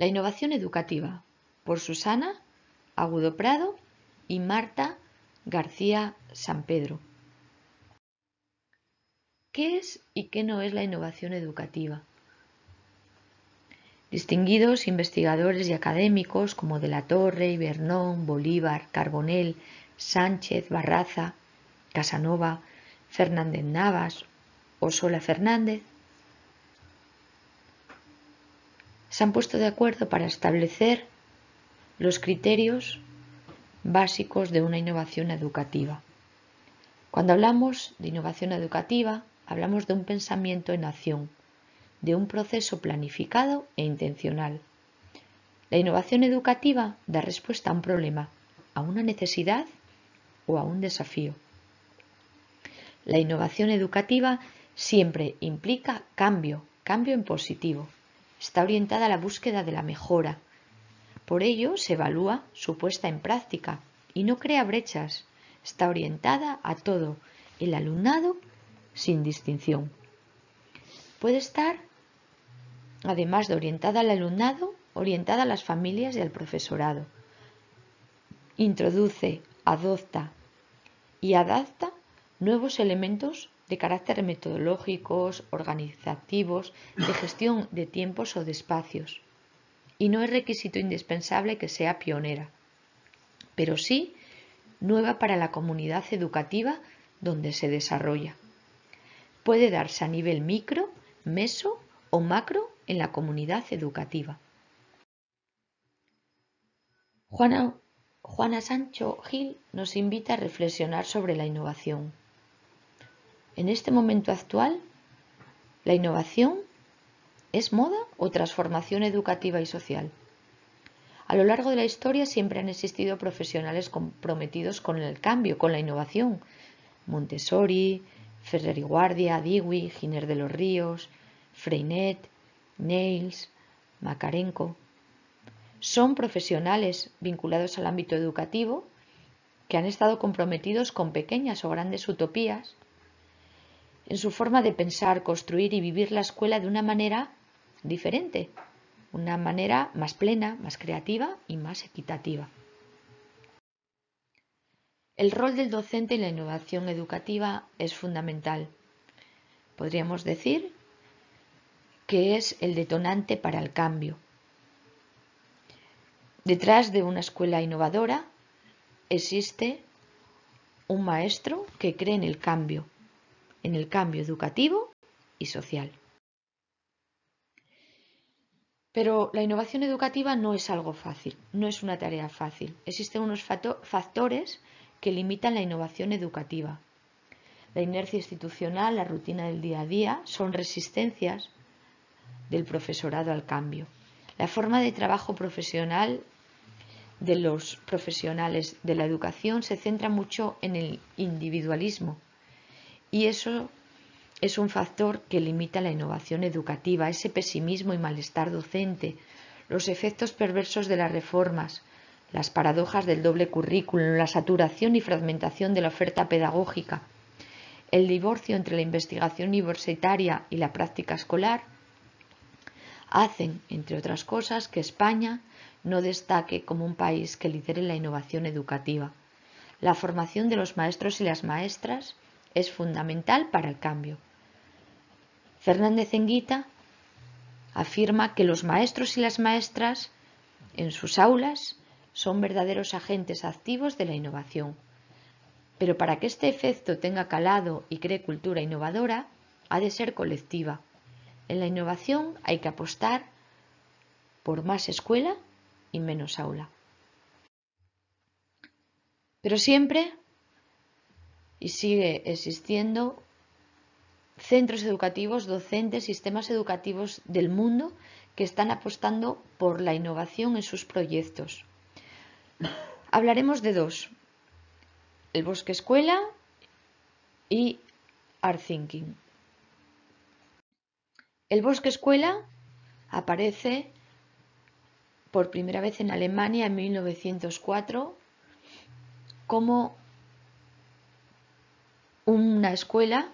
La innovación educativa, por Susana Agudo Prado y Marta García-Sampedro. ¿Qué es y qué no es la innovación educativa? Distinguidos investigadores y académicos como de la Torre, Ibernón, Bolívar, Carbonell, Sánchez, Barraza, Casanova, Fernández Navas o Sola Fernández se han puesto de acuerdo para establecer los criterios básicos de una innovación educativa. Cuando hablamos de innovación educativa, hablamos de un pensamiento en acción, de un proceso planificado e intencional. La innovación educativa da respuesta a un problema, a una necesidad o a un desafío. La innovación educativa siempre implica cambio, cambio en positivo. Está orientada a la búsqueda de la mejora. Por ello, se evalúa su puesta en práctica y no crea brechas. Está orientada a todo el alumnado sin distinción. Puede estar, además de orientada al alumnado, orientada a las familias y al profesorado. Introduce, adopta y adapta nuevos elementos de carácter metodológicos, organizativos, de gestión de tiempos o de espacios. Y no es requisito indispensable que sea pionera, pero sí nueva para la comunidad educativa donde se desarrolla. Puede darse a nivel micro, meso o macro en la comunidad educativa. Juana Sancho Gil nos invita a reflexionar sobre la innovación. En este momento actual, ¿la innovación es moda o transformación educativa y social? A lo largo de la historia siempre han existido profesionales comprometidos con el cambio, con la innovación. Montessori, Ferrer y Guardia, Dewey, Giner de los Ríos, Freinet, Nails, Makarenko. Son profesionales vinculados al ámbito educativo que han estado comprometidos con pequeñas o grandes utopías en su forma de pensar, construir y vivir la escuela de una manera diferente. Una manera más plena, más creativa y más equitativa. El rol del docente en la innovación educativa es fundamental. Podríamos decir que es el detonante para el cambio. Detrás de una escuela innovadora existe un maestro que cree en el cambio educativo y social. Pero la innovación educativa no es algo fácil, no es una tarea fácil. Existen unos factores que limitan la innovación educativa. La inercia institucional, la rutina del día a día, son resistencias del profesorado al cambio. La forma de trabajo profesional de los profesionales de la educación se centra mucho en el individualismo y eso es un factor que limita la innovación educativa, ese pesimismo y malestar docente, los efectos perversos de las reformas, las paradojas del doble currículum, la saturación y fragmentación de la oferta pedagógica, el divorcio entre la investigación universitaria y la práctica escolar, hacen, entre otras cosas, que España no destaque como un país que lidere la innovación educativa. La formación de los maestros y las maestras es fundamental para el cambio. Fernández Enguita afirma que los maestros y las maestras en sus aulas son verdaderos agentes activos de la innovación. Pero para que este efecto tenga calado y cree cultura innovadora, ha de ser colectiva. En la innovación hay que apostar por más escuela y menos aula. Pero siempre, y sigue existiendo, centros educativos, docentes, sistemas educativos del mundo que están apostando por la innovación en sus proyectos. Hablaremos de dos, el Bosque Escuela y Art Thinking. El Bosque Escuela aparece por primera vez en Alemania en 1904 como una escuela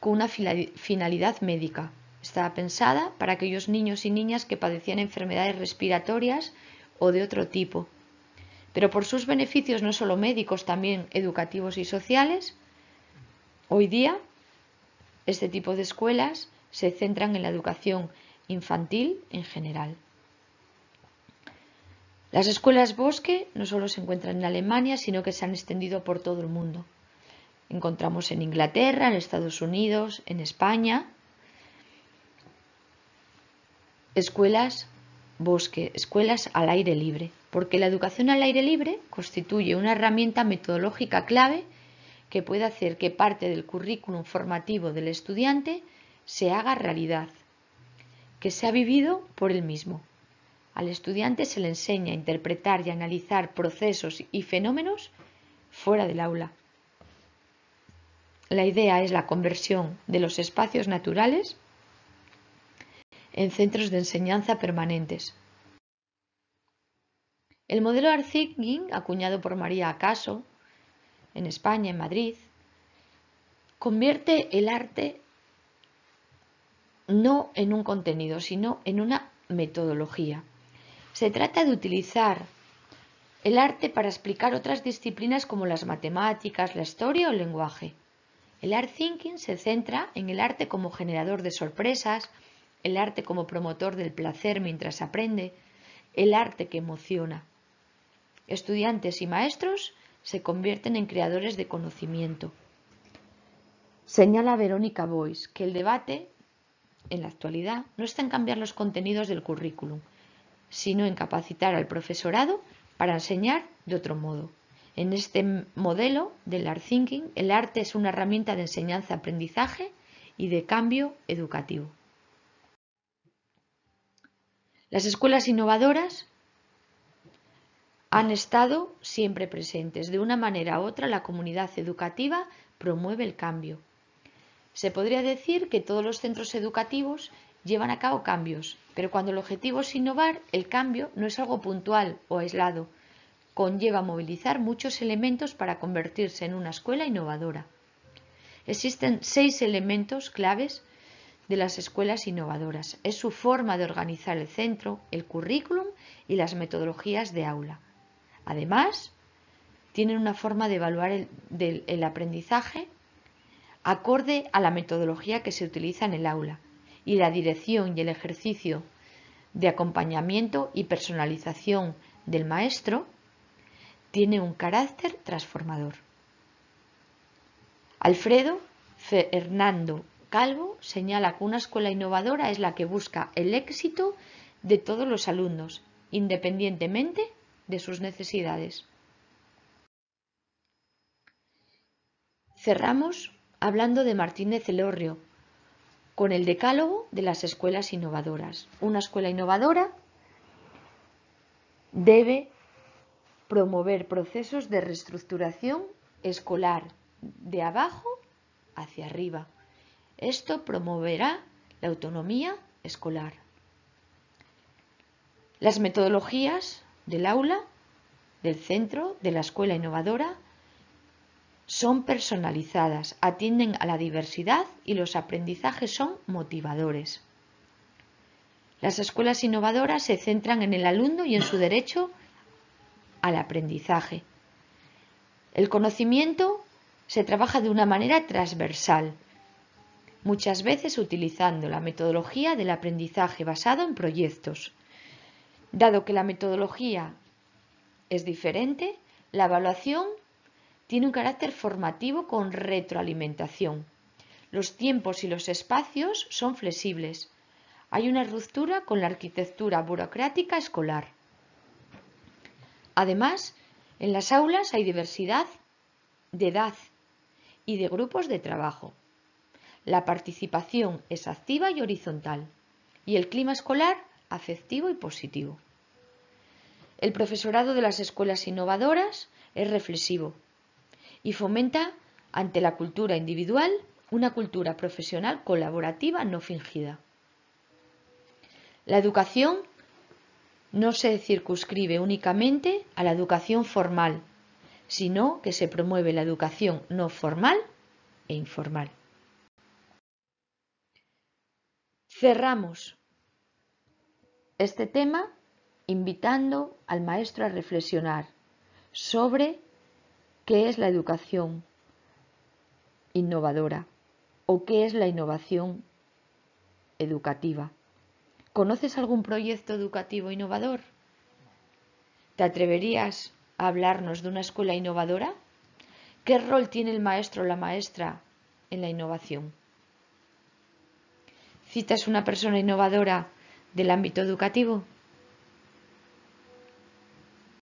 con una finalidad médica. Estaba pensada para aquellos niños y niñas que padecían enfermedades respiratorias o de otro tipo. Pero por sus beneficios no solo médicos, también educativos y sociales, hoy día este tipo de escuelas se centran en la educación infantil en general. Las escuelas Bosque no solo se encuentran en Alemania, sino que se han extendido por todo el mundo. Encontramos en Inglaterra, en Estados Unidos, en España, escuelas Bosque, escuelas al aire libre, porque la educación al aire libre constituye una herramienta metodológica clave que puede hacer que parte del currículum formativo del estudiante se haga realidad, que sea vivido por él mismo. Al estudiante se le enseña a interpretar y analizar procesos y fenómenos fuera del aula. La idea es la conversión de los espacios naturales en centros de enseñanza permanentes. El modelo Art Thinking, acuñado por María Acaso en España, en Madrid, convierte el arte no en un contenido, sino en una metodología. Se trata de utilizar el arte para explicar otras disciplinas como las matemáticas, la historia o el lenguaje. El Art Thinking se centra en el arte como generador de sorpresas, el arte como promotor del placer mientras aprende, el arte que emociona. Estudiantes y maestros se convierten en creadores de conocimiento. Señala Verónica Boyce que el debate en la actualidad no está en cambiar los contenidos del currículum, sino en capacitar al profesorado para enseñar de otro modo. En este modelo del Art Thinking, el arte es una herramienta de enseñanza-aprendizaje y de cambio educativo. Las escuelas innovadoras han estado siempre presentes. De una manera u otra, la comunidad educativa promueve el cambio. Se podría decir que todos los centros educativos llevan a cabo cambios, pero cuando el objetivo es innovar, el cambio no es algo puntual o aislado. Conlleva movilizar muchos elementos para convertirse en una escuela innovadora. Existen 6 elementos claves de las escuelas innovadoras. Es su forma de organizar el centro, el currículum y las metodologías de aula. Además, tienen una forma de evaluar el aprendizaje acorde a la metodología que se utiliza en el aula y la dirección y el ejercicio de acompañamiento y personalización del maestro tiene un carácter transformador. Alfredo Fernando Calvo señala que una escuela innovadora es la que busca el éxito de todos los alumnos, independientemente de sus necesidades. Cerramos hablando de Martínez Elorrio, con el decálogo de las escuelas innovadoras. Una escuela innovadora debe promover procesos de reestructuración escolar de abajo hacia arriba. Esto promoverá la autonomía escolar. Las metodologías del aula, del centro, de la escuela innovadora son personalizadas, atienden a la diversidad y los aprendizajes son motivadores. Las escuelas innovadoras se centran en el alumno y en su derecho al aprendizaje. El conocimiento se trabaja de una manera transversal, muchas veces utilizando la metodología del aprendizaje basado en proyectos. Dado que la metodología es diferente, la evaluación tiene un carácter formativo con retroalimentación. Los tiempos y los espacios son flexibles. Hay una ruptura con la arquitectura burocrática escolar. Además, en las aulas hay diversidad de edad y de grupos de trabajo. La participación es activa y horizontal y el clima escolar afectivo y positivo. El profesorado de las escuelas innovadoras es reflexivo y fomenta ante la cultura individual una cultura profesional colaborativa no fingida. La educación no se circunscribe únicamente a la educación formal, sino que se promueve la educación no formal e informal. Cerramos este tema invitando al maestro a reflexionar sobre qué es la educación innovadora o qué es la innovación educativa. ¿Conoces algún proyecto educativo innovador? ¿Te atreverías a hablarnos de una escuela innovadora? ¿Qué rol tiene el maestro o la maestra en la innovación? ¿Citas una persona innovadora del ámbito educativo?